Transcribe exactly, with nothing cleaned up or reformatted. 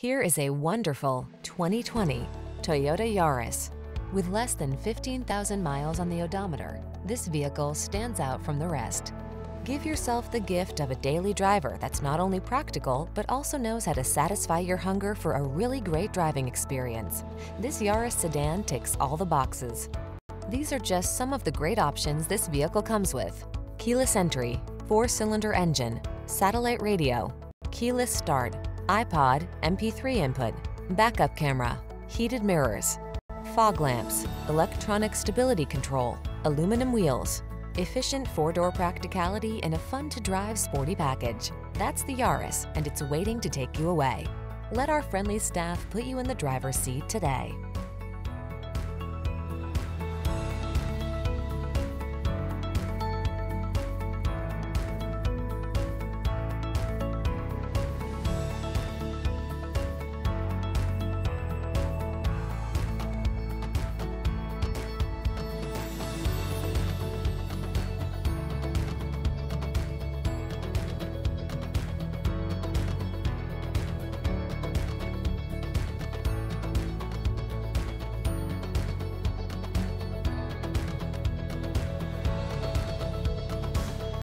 Here is a wonderful twenty twenty Toyota Yaris. With less than fifteen thousand miles on the odometer, this vehicle stands out from the rest. Give yourself the gift of a daily driver that's not only practical, but also knows how to satisfy your hunger for a really great driving experience. This Yaris sedan ticks all the boxes. These are just some of the great options this vehicle comes with: keyless entry, four-cylinder engine, satellite radio, keyless start, iPod, M P three input, backup camera, heated mirrors, fog lamps, electronic stability control, aluminum wheels. Efficient four-door practicality and a fun-to-drive sporty package. That's the Yaris, and it's waiting to take you away. Let our friendly staff put you in the driver's seat today.